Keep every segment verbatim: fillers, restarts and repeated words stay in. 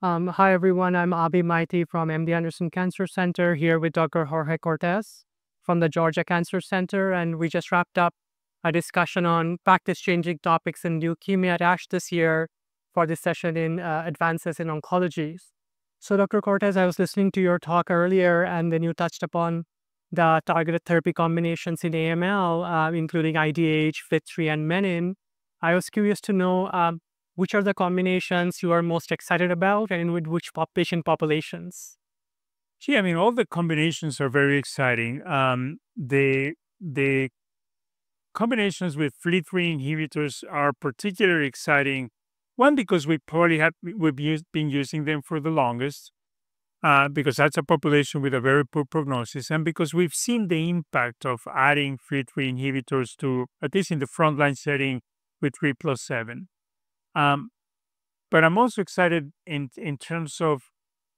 Um, hi, everyone. I'm Abhi Maiti from M D Anderson Cancer Center, here with Doctor Jorge Cortes from the Georgia Cancer Center. And we just wrapped up a discussion on practice-changing topics in leukemia at ASH this year for this session in uh, advances in oncology. So Doctor Cortes, I was listening to your talk earlier, and then you touched upon the targeted therapy combinations in A M L, uh, including I D H, F L T three, and Menin. I was curious to know um, which are the combinations you are most excited about, and with which pop patient populations? Gee, I mean, all the combinations are very exciting. Um, the, the combinations with F L T three inhibitors are particularly exciting. One, because we probably have we've used, been using them for the longest, uh, because that's a population with a very poor prognosis, and because we've seen the impact of adding F L T three inhibitors to, at least in the frontline setting, with three plus seven. Um, but I'm also excited in, in terms of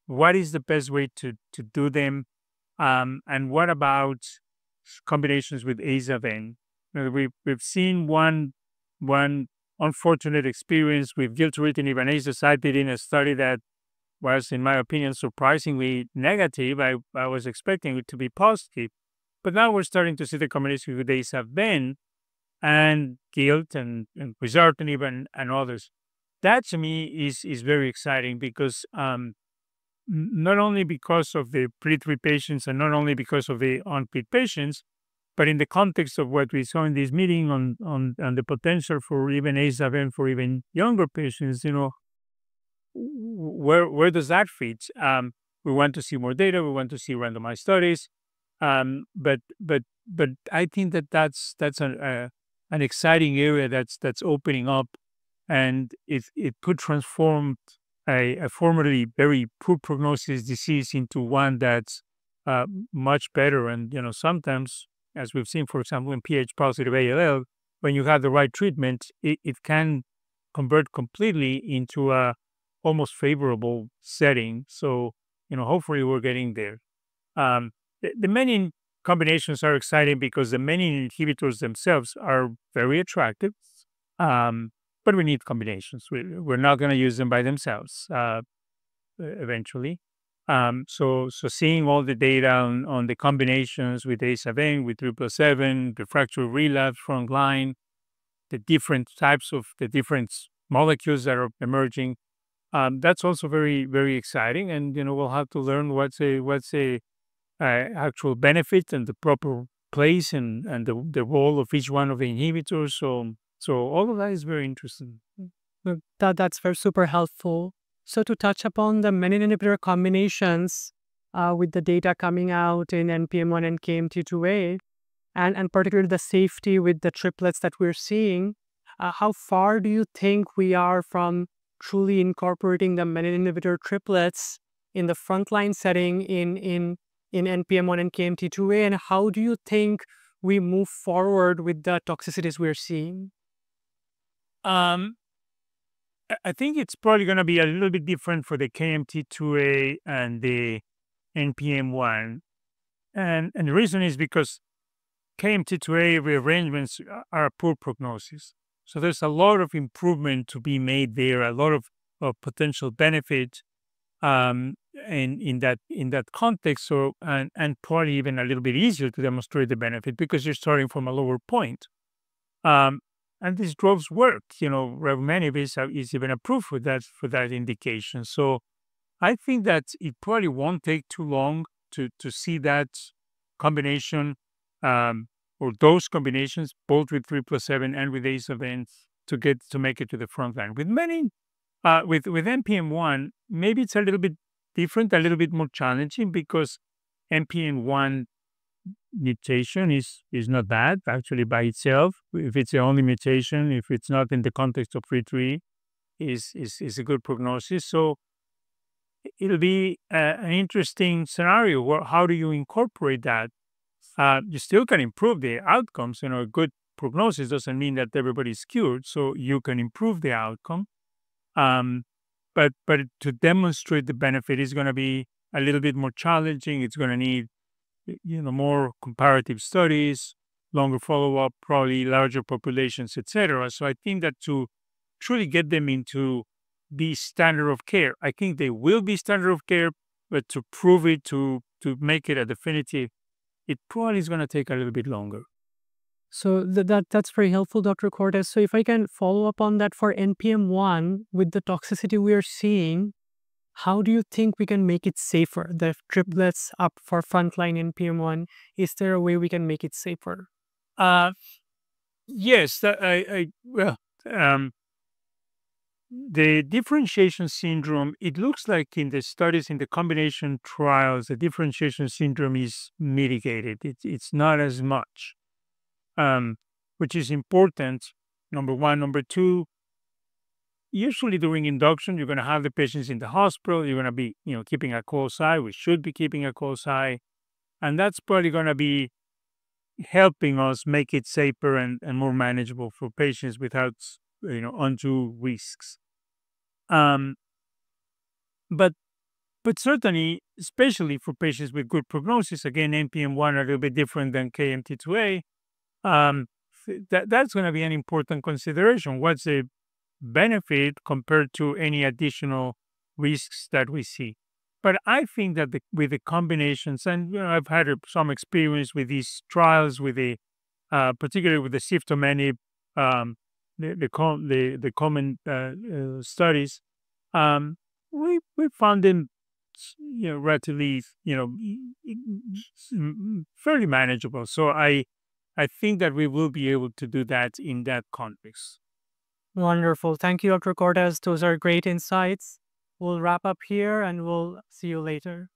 what is the best way to, to do them, um, and what about combinations with aza/ven. You know, we've, we've seen one, one unfortunate experience with gilteritinib and azacitidine, a study that was, in my opinion, surprisingly negative. I, I was expecting it to be positive. But now we're starting to see the combination with aza/ven and gilt and quizartinib and, and others. That, to me, is, is very exciting because um, not only because of the F L T three patients and not only because of the unfit patients, but in the context of what we saw in this meeting on, on, on the potential for even aza/ven for even younger patients, you know, where, where does that fit? Um, we want to see more data. We want to see randomized studies. Um, but, but, but I think that that's, that's an, uh, an exciting area that's, that's opening up, and it, it could transform a, a formerly very poor prognosis disease into one that's uh, much better. And, you know, sometimes, as we've seen, for example, in pH positive A L L, when you have the right treatment, it, it can convert completely into a almost favorable setting. So, you know, hopefully we're getting there. Um, the, the menin combinations are exciting because the menin inhibitors themselves are very attractive, um, but we need combinations. We, we're not going to use them by themselves uh, eventually. Um, so, so seeing all the data on, on the combinations with aza/ven, with three plus seven, refractory relapse, frontline, the different types of the different molecules that are emerging, um, that's also very, very exciting. And, you know, we'll have to learn what's a, what's a uh, actual benefit and the proper place and, and the, the role of each one of the inhibitors. So, so all of that is very interesting. That, that's very super helpful. So to touch upon the menin inhibitor combinations uh, with the data coming out in N P M one and K M T two A, and, and particularly the safety with the triplets that we're seeing, uh, how far do you think we are from truly incorporating the menin inhibitor triplets in the frontline setting in, in, in N P M one and K M T two A, and how do you think we move forward with the toxicities we're seeing? Um. I think it's probably going to be a little bit different for the K M T two A and the N P M one. And, and the reason is because K M T two A rearrangements are a poor prognosis. So there's a lot of improvement to be made there, a lot of, of potential benefit um, in, in, that, in that context. So, and, and probably even a little bit easier to demonstrate the benefit because you're starting from a lower point. Um, And these drugs work, you know, revumenib is, is even approved for that, for that indication. So I think that it probably won't take too long to, to see that combination um, or those combinations, both with three plus seven and with aza/ven, to get to make it to the front line. With menin, uh, with, with N P M one, maybe it's a little bit different, a little bit more challenging because N P M one mutation is, is not bad, actually, by itself. If it's the only mutation, if it's not in the context of F L T three, is, is, is a good prognosis. So it'll be a, an interesting scenario. Where, how do you incorporate that? Uh, you still can improve the outcomes. You know, a good prognosis doesn't mean that everybody's cured, so you can improve the outcome. Um, but, but to demonstrate the benefit is going to be a little bit more challenging. It's going to need, you know, more comparative studies, longer follow-up, probably larger populations, et cetera. So I think that to truly get them into be standard of care. I think they will be standard of care, but to prove it, to, to make it a definitive, it probably is going to take a little bit longer. So th that that's very helpful, Doctor Cortes. So if I can follow up on that for N P M one, with the toxicity we are seeing, how do you think we can make it safer? The triplets up for frontline N P M one, is there a way we can make it safer? Uh, yes, that, I, I, well, um, the differentiation syndrome, it looks like in the studies, in the combination trials, the differentiation syndrome is mitigated. It, it's not as much, um, which is important, number one. Number two, usually during induction, you're going to have the patients in the hospital. You're going to be, you know, keeping a close eye. We should be keeping a close eye. And that's probably going to be helping us make it safer and, and more manageable for patients without, you know, undue risks. Um, but, but certainly, especially for patients with good prognosis, again, N P M one are a little bit different than K M T two A, um, that, that's going to be an important consideration. What's the benefit compared to any additional risks that we see? But I think that the, with the combinations, and you know, I've had some experience with these trials, with the, uh, particularly with the SIFTOMENIB, um, the the, com the the common uh, uh, studies, um, we we found them, you know, relatively, you know, fairly manageable. So I I think that we will be able to do that in that context. Wonderful. Thank you, Doctor Cortes. Those are great insights. We'll wrap up here and we'll see you later.